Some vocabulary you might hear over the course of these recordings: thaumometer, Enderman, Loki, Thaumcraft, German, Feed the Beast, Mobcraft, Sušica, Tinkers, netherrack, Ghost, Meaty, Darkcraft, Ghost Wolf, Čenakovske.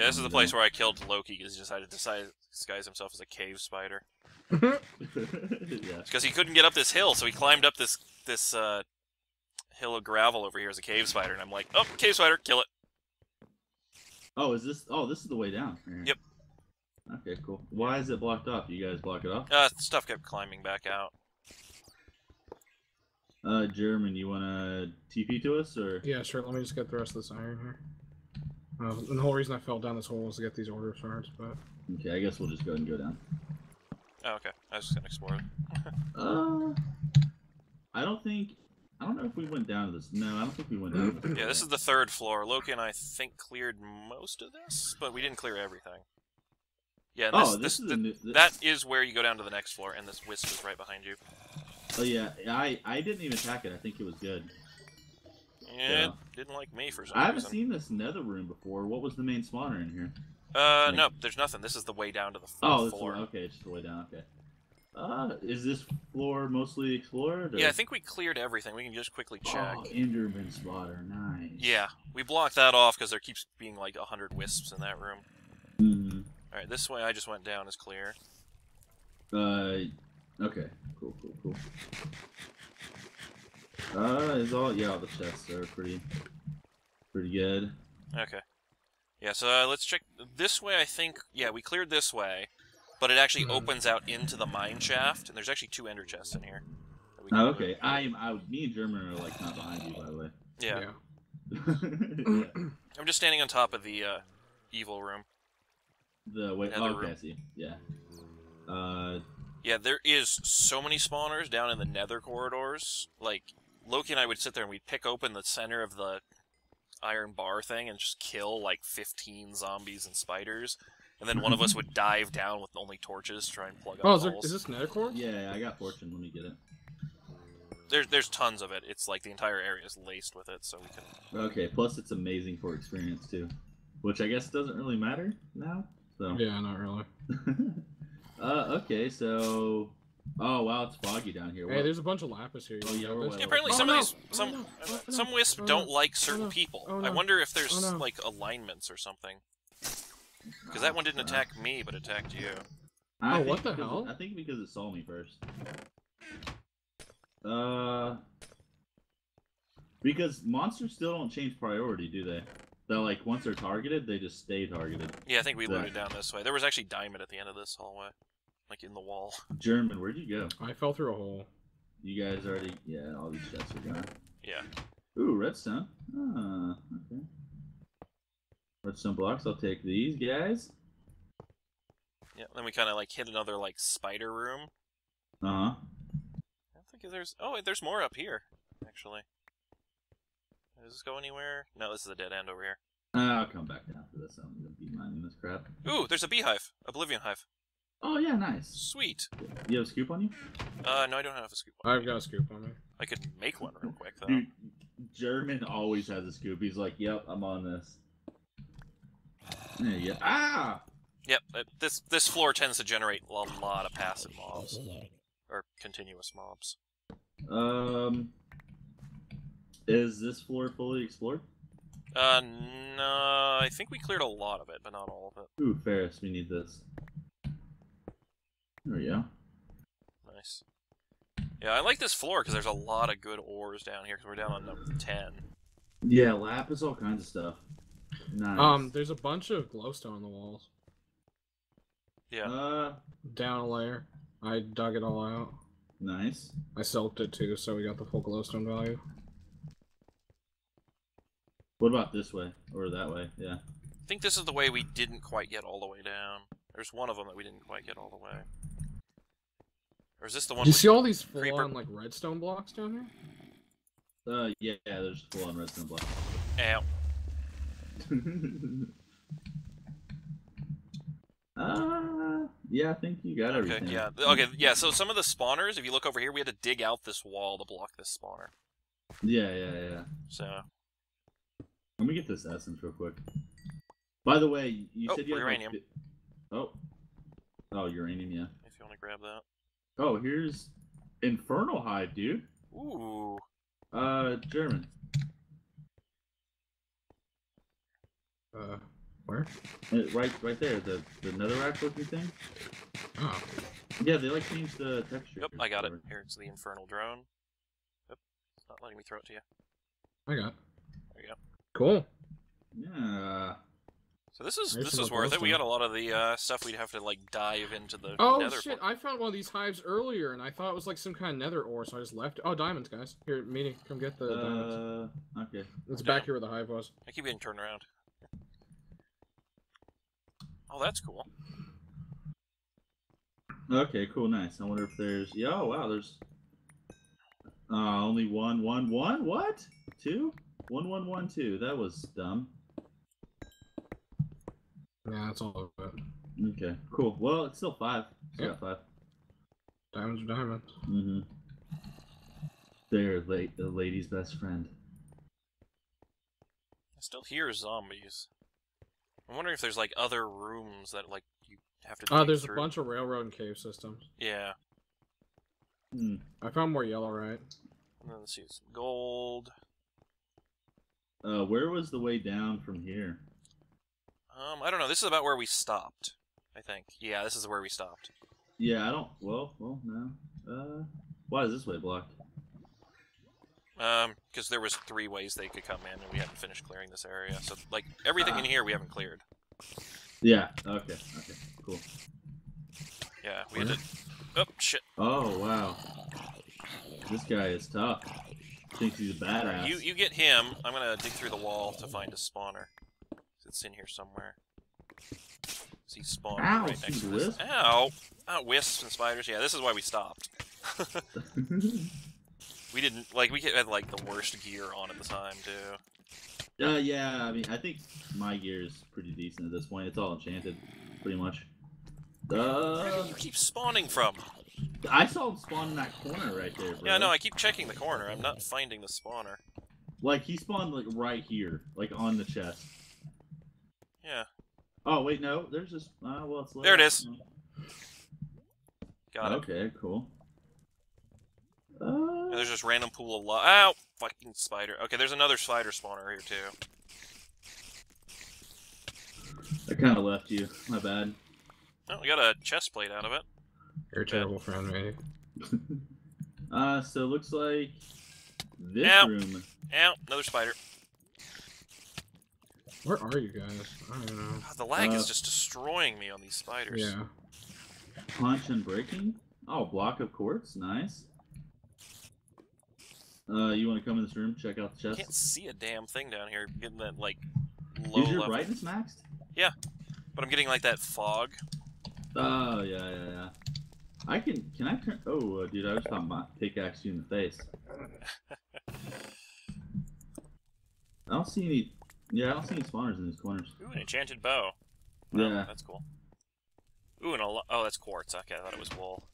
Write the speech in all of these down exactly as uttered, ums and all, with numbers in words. Yeah, this is the place where I killed Loki because he decided to disguise himself as a cave spider. Yeah. Because he couldn't get up this hill, so he climbed up this this uh, hill of gravel over here as a cave spider, and I'm like, oh, cave spider, kill it. Oh, is this? Oh, this is the way down. Right. Yep. Okay, cool. Why is it blocked off? You guys block it off? Uh, stuff kept climbing back out. Uh, German, you wanna T P to us, or? Yeah, sure. Let me just get the rest of this iron here. Uh, and the whole reason I fell down this hole was to get these order shards, but... Okay, I guess we'll just go ahead and go down. Oh, okay. I was just gonna explore it. uh... I don't think... I don't know if we went down to this. No, I don't think we went down to this. Yeah, this is the third floor. Loki and I think cleared most of this, but we didn't clear everything. Yeah, this, oh, this, this, is the, new, this that is where you go down to the next floor, and this wisp is right behind you. Oh yeah, I, I didn't even attack it. I think it was good. Yeah, so. It didn't like me for some reason. I haven't seen this nether room before. What was the main spawner in here? Uh, like, no, there's nothing. This is the way down to the fourth oh, floor. Oh, okay, it's just the way down, okay. Uh, is this floor mostly explored? Or? Yeah, I think we cleared everything. We can just quickly check. Oh, Enderman spotter, nice. Yeah, we blocked that off because there keeps being like a hundred wisps in that room. Mm-hmm. Alright, this way I just went down is clear. Uh, okay. Cool, cool, cool. Uh, is all, yeah, all the chests are pretty, pretty good. Okay. Yeah, so uh, let's check this way, I think. Yeah, we cleared this way, but it actually opens out into the mine shaft, and there's actually two ender chests in here. Oh, okay. I'm, I, me and German are, like, not behind you, by the way. Yeah. yeah. yeah. I'm just standing on top of the, uh, evil room. The way, oh, okay, I see. Yeah. Uh... Yeah, there is so many spawners down in the nether corridors. Like, Loki and I would sit there and we'd pick open the center of the iron bar thing and just kill, like, fifteen zombies and spiders. And then one of us would dive down with only torches to try and plug up holes. Oh, is, there, is this nether core? Yeah, I got fortune. Let me get it. There's, there's tons of it. It's like the entire area is laced with it, so we can... Okay, plus it's amazing for experience, too. Which I guess doesn't really matter now, so... Yeah, not really. Uh, okay, so... Oh, wow, it's foggy down here. What? Hey, there's a bunch of lapis here. Oh, yeah, yeah, apparently oh, some no. of these... Some, oh, no. uh, some wisps oh, no. don't like certain oh, no. people. Oh, no. I wonder if there's, oh, no. like, alignments or something. Because that one didn't attack me, but attacked you. I oh, what the hell? It, I think because it saw me first. Uh... Because monsters still don't change priority, do they? That, like, once they're targeted, they just stay targeted. Yeah, I think we so. looted down this way. There was actually diamond at the end of this hallway. Like, in the wall. German, where'd you go? I fell through a hole. You guys already... Yeah, all these chests are gone. Yeah. Ooh, redstone. Ah, okay. Redstone blocks, I'll take these guys. Yeah, then we kind of, like, hit another, like, spider room. Uh-huh. I don't think there's... Oh, wait, there's more up here, actually. Does this go anywhere? No, this is a dead end over here. Uh, I'll come back down for this. I'm gonna be mining this crap. Ooh, there's a beehive. Oblivion hive. Oh, yeah, nice. Sweet. You have a scoop on you? Uh, no, I don't have a scoop on me. I've got a scoop on me. I could make one real quick, though. Dude, German always has a scoop. He's like, yep, I'm on this. There you go. Ah! Yep, this, this floor tends to generate a lot of passive mobs. Or continuous mobs. Um... Is this floor fully explored? Uh, no, I think we cleared a lot of it, but not all of it. Ooh, Ferris, we need this. There we go. Nice. Yeah, I like this floor because there's a lot of good ores down here because we're down on number ten. Yeah, lapis, all kinds of stuff. Nice. Um, there's a bunch of glowstone on the walls. Yeah. Uh, down a layer. I dug it all out. Nice. I soaked it too, so we got the full glowstone value. What about this way? Or that way, yeah. I think this is the way we didn't quite get all the way down. There's one of them that we didn't quite get all the way. Or is this the one... Do you see all these full-on, like, redstone blocks down here? Uh, yeah, yeah there's full-on redstone blocks. Ow. uh, yeah, I think you got everything. Okay, yeah. Okay, yeah, so some of the spawners, if you look over here, we had to dig out this wall to block this spawner. Yeah, yeah, yeah. So... Let me get this essence real quick. By the way, you oh, said you had uranium. Like... Oh, oh, uranium, yeah. If you want to grab that. Oh, here's Infernal Hive, dude. Ooh. Uh, German. Uh, Where? Uh, right, right there. The the netherrack looking thing. Oh. Yeah, they like change the texture. Yep, I got it. Here, it's the infernal drone. Yep, it's not letting me throw it to you. I got it. There you go. Cool. Yeah. So this is nice this is worth it. We got a lot of the uh, stuff we'd have to like dive into the. Oh nether shit! I found one of these hives earlier, and I thought it was like some kind of nether ore, so I just left it. Oh, diamonds, guys! Here, Meanie, come get the uh, diamonds. Okay. It's back here where the hive was. I keep getting turned around. Oh, that's cool. Okay, cool, nice. I wonder if there's. Yeah, oh, wow, there's. Uh, only one, one, one. What? Two? One, one, one, two. That was dumb. Yeah, that's all over it. Okay, cool. Well, it's still five. Still yeah, five. Diamonds are diamonds. Mm-hmm. They're la the lady's best friend. I still hear zombies. I'm wondering if there's like other rooms that like you have to. Oh, uh, there's through. a bunch of railroad and cave systems. Yeah. Hmm. I found more yellow, right? And then let's see, some gold. Uh, where was the way down from here? Um, I don't know. This is about where we stopped, I think. Yeah, this is where we stopped. Yeah, I don't. Well, well, no. Uh, why is this way blocked? Um, because there was three ways they could come in, and we haven't finished clearing this area. So, like, everything ah. in here we haven't cleared. Yeah. Okay. Okay. Cool. Yeah, we where? had to. Oh shit. Oh wow. This guy is tough. Thinks he's a badass. You you get him. I'm gonna dig through the wall to find a spawner. It's in here somewhere. See, spawn right next to this. Wisp? Ow! Oh, wisps and spiders. Yeah, this is why we stopped. We didn't like. We had like the worst gear on at the time too. Uh, yeah. I mean, I think my gear is pretty decent at this point. It's all enchanted, pretty much. Uh, Where do you keep spawning from? I saw him spawn in that corner right there. Bro. Yeah, no, I keep checking the corner. I'm not finding the spawner. Like he spawned like right here, like on the chest. Yeah. Oh wait, no. There's just. Uh, well, it's there. It is. Got it. Okay, cool. Uh... There's just random pool of lava. Ow! Fucking spider. Okay, there's another spider spawner here too. I kind of left you. My bad. Oh, we got a chest plate out of it. You're a terrible friend, mate. uh, so it looks like this Ow. room. Ow! Another spider. Where are you guys? I don't know. Oh, the lag uh, is just destroying me on these spiders. Yeah. Punch and breaking? Oh, block of quartz. Nice. Uh, you want to come in this room, check out the chest? I can't see a damn thing down here. I'm getting that, like, low level. Is your brightness maxed? Yeah. But I'm getting, like, that fog. Oh, yeah, yeah, yeah. I can... Can I turn... Oh, uh, dude, I was talking about pickaxe you in the face. I don't see any... Yeah, I don't see any spawners in these corners. Ooh, an enchanted bow. Wow, yeah. That's cool. Ooh, and a lo Oh, that's quartz. Okay, I thought it was wool.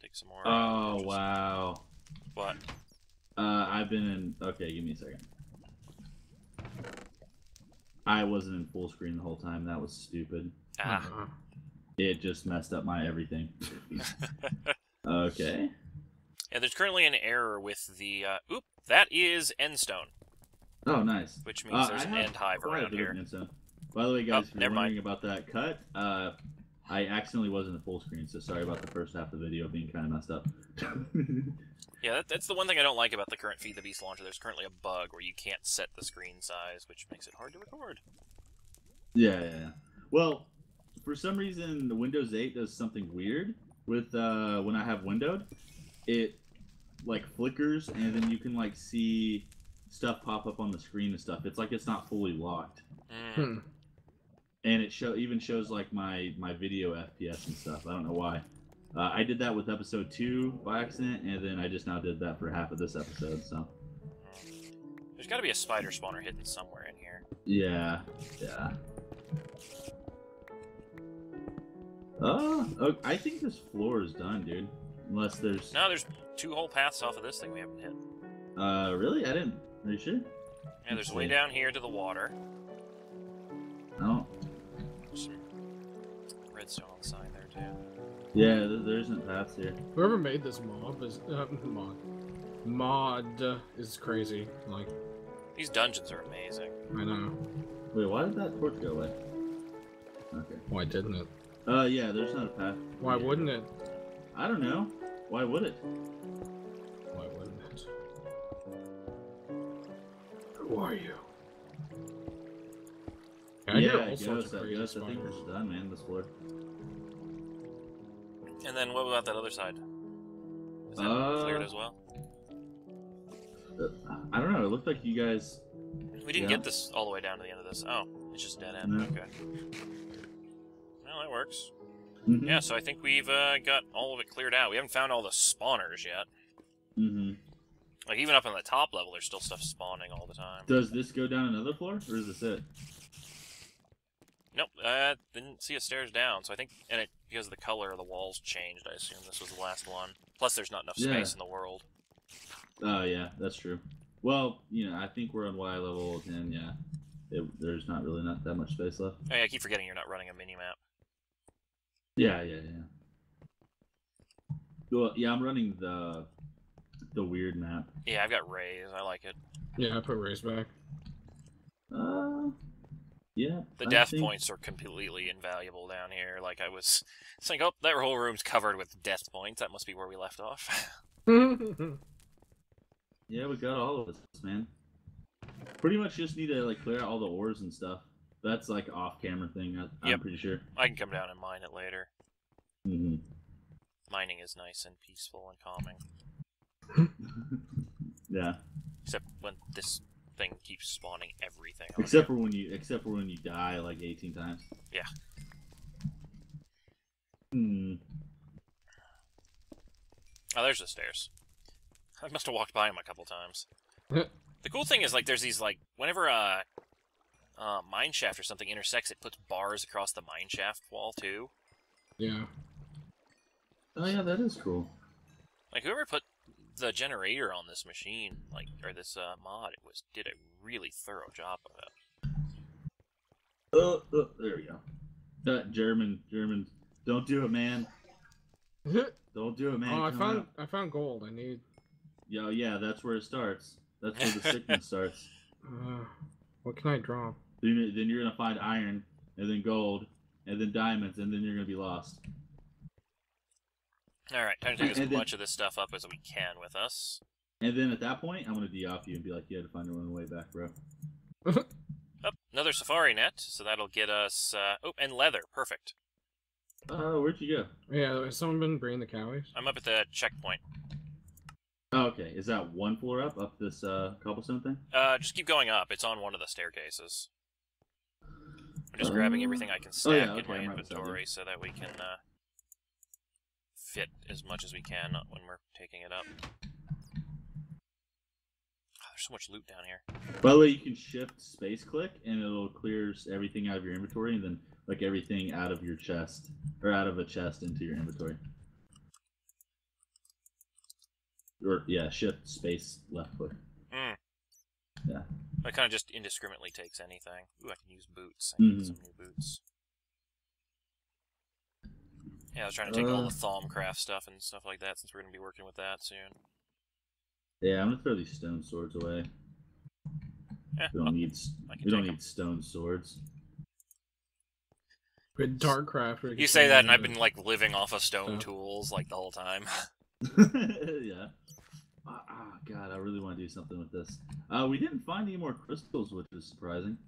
Take some more. Oh, just... wow. What? Uh, I've been in... Okay, give me a second. I wasn't in full screen the whole time. That was stupid. Ah. It just messed up my everything. Okay. Yeah, there's currently an error with the... Uh, oop, that is endstone. Oh, nice. Which means uh, there's an end hive around here. By the way, guys, oh, if you're wondering mind. about that cut, uh, I accidentally wasn't in full screen, so sorry about the first half of the video being kind of messed up. Yeah, that, that's the one thing I don't like about the current Feed the Beast launcher. There's currently a bug where you can't set the screen size, which makes it hard to record. Yeah, yeah, yeah. Well, for some reason, the Windows eight does something weird with uh, when I have windowed. It like flickers and then you can like see stuff pop up on the screen and stuff. It's like it's not fully locked. Hmm. And it show even shows like my my video F P S and stuff. I don't know why. Uh, I did that with episode two by accident, and then I just now did that for half of this episode. So there's got to be a spider spawner hidden somewhere in here. Yeah, yeah. Oh, oh I think this floor is done, dude. Unless there's... No, there's two whole paths off of this thing we haven't hit. Uh, really? I didn't. Are you sure? Yeah, there's a way down here to the water. Oh. There's some redstone on the side there, too. Yeah, there, there isn't paths here. Whoever made this mob is... Uh, mod. Mod is crazy. Like... These dungeons are amazing. I know. Wait, why did that torch go away? Okay. Why didn't it? Uh, yeah, there's not a path. Why yeah. wouldn't it? I don't know. Why would it? Why wouldn't it? Who are you? I yeah, I guess, I guess. I think we're done, man, this floor. And then what about that other side? Is that uh, cleared as well? I don't know, it looked like you guys... We didn't yeah. get this all the way down to the end of this. Oh, it's just dead end. No. Okay. Well, that works. Mm-hmm. Yeah, so I think we've uh, got all of it cleared out. We haven't found all the spawners yet. Mm-hmm. Like, even up on the top level, there's still stuff spawning all the time. Does this go down another floor, or is this it? Nope, I uh, didn't see a stairs down, so I think, and it because of the color of the walls changed, I assume this was the last one. Plus, there's not enough space yeah. in the world. Oh, yeah, that's true. Well, you know, I think we're on Y level, and yeah, it, there's not really not that much space left. Oh, yeah, I keep forgetting you're not running a mini-map. Yeah, yeah, yeah. Well, yeah, I'm running the the weird map. Yeah, I've got Rays, I like it. Yeah, I put Rays back. Uh... Yeah, the death think... points are completely invaluable down here. Like I was saying, oh, that whole room's covered with death points. That must be where we left off. Yeah, we got all of this, man. Pretty much just need to like clear out all the ores and stuff. That's like off-camera thing. I, yep. I'm pretty sure. I can come down and mine it later. Mm-hmm. Mining is nice and peaceful and calming. Yeah. Except when this. Thing keeps spawning everything. Except for when you, except for when you die like eighteen times. Yeah. Hmm. Oh, there's the stairs. I must have walked by them a couple times. The cool thing is like there's these like whenever a uh, uh, mine shaft or something intersects, it puts bars across the mine shaft wall too. Yeah. Oh yeah, that is cool. Like whoever put. The generator on this machine, like or this uh, mod, it was did a really thorough job of it. Oh, oh there we go. That German, German, don't do it, man. Don't do it, man. Oh, I Come found, out. I found gold. I need. Yo, yeah, that's where it starts. That's where the sickness starts. Uh, what can I draw? Then, then you're gonna find iron, and then gold, and then diamonds, and then you're gonna be lost. Alright, time to take as and much then, of this stuff up as we can with us. And then at that point, I'm going to de-off you and be like, you had to find your own way back, bro. Oh, another safari net, so that'll get us... Uh, oh, and leather, perfect. Oh, uh, where'd you go? Yeah, has someone been bringing the cowies? I'm up at the checkpoint. Oh, okay. Is that one floor up, up this uh, cobblestone thing? Uh, just keep going up. It's on one of the staircases. I'm just um, grabbing everything I can stack oh, yeah, okay, in my I'm inventory so that we can... Uh, fit as much as we can when we're taking it up. Oh, there's so much loot down here. By the way, you can shift space click and it'll clear everything out of your inventory and then like everything out of your chest or out of a chest into your inventory. Or yeah, shift space left click. Mm. Yeah. That kind of just indiscriminately takes anything. Ooh, I can use boots. I need mm-hmm. some new boots. Yeah, I was trying to take uh, all the Thaumcraft stuff and stuff like that, since we're going to be working with that soon. Yeah, I'm going to throw these stone swords away. Eh, we don't, well, need, we don't need stone swords. With Darkcraft... You say that, and I've been, like, living off of stone oh. tools, like, the whole time. Yeah. Ah, oh, God, I really want to do something with this. Uh, we didn't find any more crystals, which is surprising.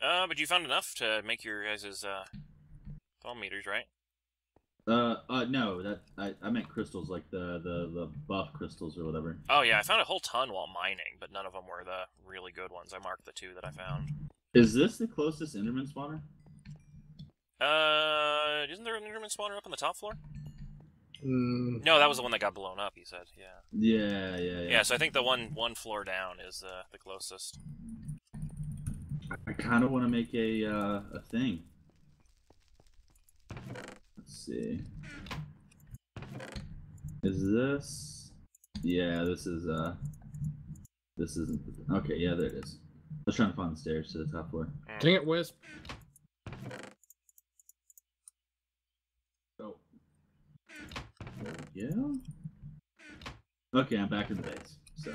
Uh, but you found enough to make your guys' uh, thaumometers, right? Uh, uh, no, that, I, I meant crystals, like the, the, the buff crystals or whatever. Oh yeah, I found a whole ton while mining, but none of them were the really good ones. I marked the two that I found. Is this the closest Enderman spawner? Uh, isn't there an Enderman spawner up on the top floor? Mm. No, that was the one that got blown up, he said, yeah. Yeah, yeah, yeah. Yeah, so I think the one, one floor down is, uh, the closest. I kinda wanna make a, uh, a thing. Let's see. Is this? Yeah, this is, uh... This isn't... Okay, yeah, there it is. I was trying to find the stairs to the top floor. Dang it, Wisp! Oh. There we go. Okay, I'm back in the base, so...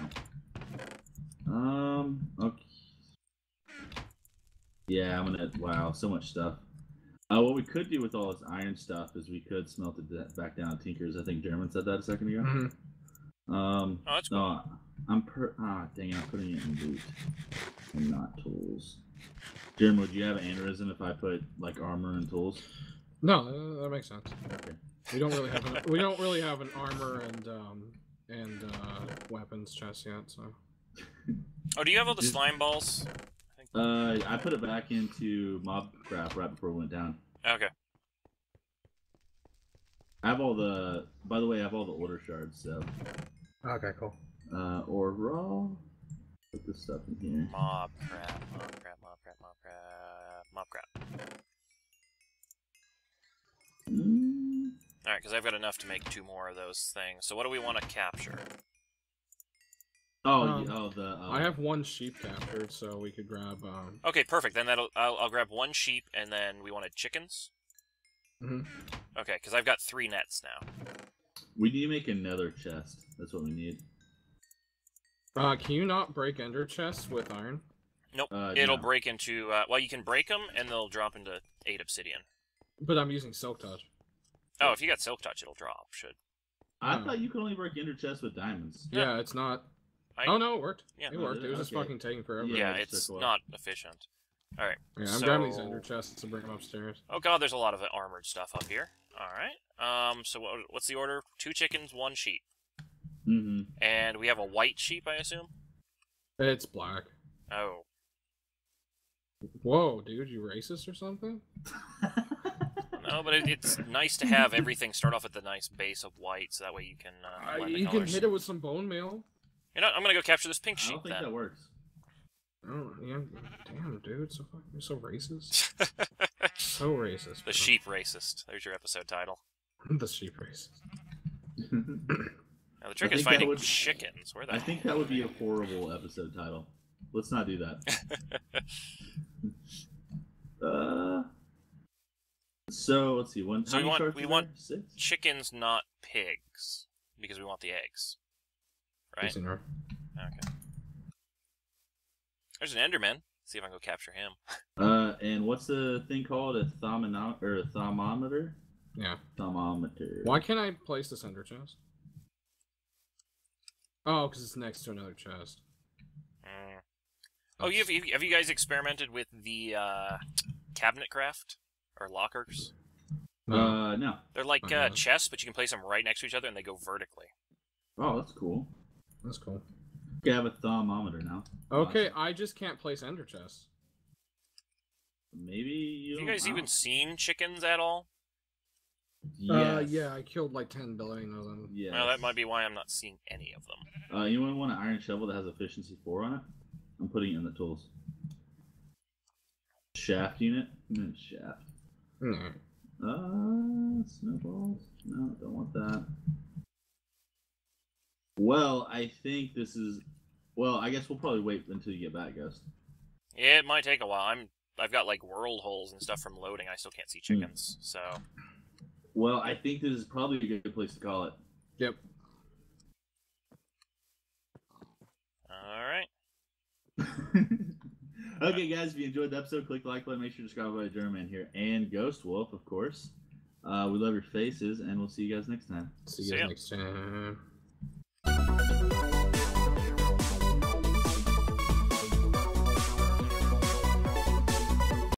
Um, okay. Yeah, I'm gonna, wow, so much stuff. Uh, what we could do with all this iron stuff is we could smelt it back down at Tinkers. I think German said that a second ago. Mm-hmm. Um, oh, that's cool. No, I'm per, ah, dang, I'm putting it in loot and not tools. German, would you have an aneurysm if I put like armor and tools? No, that makes sense. Okay. We don't really have an, we don't really have an armor and um and uh, weapons chest yet, so. Oh, do you have all the slime balls? Uh, I put it back into Mobcraft right before we went down. Okay. I have all the. By the way, I have all the order shards. So. Okay, cool. Uh, or raw. Put this stuff in here. Mobcraft, Mobcraft, Mobcraft, Mobcraft, Mobcraft. Mm. All right, because I've got enough to make two more of those things. So what do we want to capture? Oh, um, oh, the. Uh... I have one sheep captured, so we could grab. Um... Okay, perfect. Then that'll. I'll, I'll grab one sheep, and then we wanted chickens. Mm-hmm. Okay, because I've got three nets now. We need to make another chest. That's what we need. Uh, can you not break ender chests with iron? Nope. Uh, It'll no. break into. Uh, well, you can break them, and they'll drop into eight obsidian. But I'm using silk touch. Oh, if you got silk touch, it'll drop. Should. I yeah. thought you could only break ender chests with diamonds. Yeah, yeah. It's not. I... Oh no, it worked. Yeah, it worked. It was okay. just fucking taking forever. Yeah, it's not efficient. All right. Yeah, I'm so... grabbing these ender chests to bring them upstairs. Oh god, there's a lot of armored stuff up here. All right. Um. So what, what's the order? Two chickens, one sheep. Mm-hmm. And we have a white sheep, I assume. It's black. Oh. Whoa, dude, you racist or something? No, but it, it's nice to have everything start off at the nice base of white, so that way you can. Uh, uh, you can hit it with some bone meal. You know, I'm gonna go capture this pink sheep. I don't think then. that works. Oh, yeah. Damn, dude, so fucking, you're so racist. So racist. Bro. The sheep racist. There's your episode title. The sheep racist. Now the trick is finding would, chickens. Where the I think that would be a horrible episode title. Let's not do that. uh. So let's see. One. So we want we want six? chickens, not pigs, because we want the eggs. Right. Okay. There's an Enderman. Let's see if I can go capture him. Uh, and what's the thing called? A thaumometer or a thaumometer? Yeah. Thaumometer. Why can't I place this ender chest? Oh, because it's next to another chest. Mm. Oh, you've, you've, have you guys experimented with the uh, cabinet craft or lockers? Uh, no. They're like uh, chests, but you can place them right next to each other, and they go vertically. Oh, that's cool. That's cool. You have a thermometer now. Okay, awesome. I just can't place ender chests. Maybe you. Have you guys know. even seen chickens at all? Yeah. Uh, yeah, I killed like ten billion of them. Yeah. Well, that might be why I'm not seeing any of them. Uh, anyone want an iron shovel that has efficiency four on it? I'm putting it in the tools. Shaft unit. Mm, shaft. Mm. Uh, snowballs. No, don't want that. Well, I think this is. Well, I guess we'll probably wait until you get back, Ghost. Yeah, it might take a while. I'm. I've got like world holes and stuff from loading. I still can't see chickens, mm. so. Well, I think this is probably a good place to call it. Yep. All right. Okay, guys. If you enjoyed the episode, click like button. Make sure to subscribe by German here and Ghost Wolf, of course. Uh, we love your faces, and we'll see you guys next time. See you guys see next time.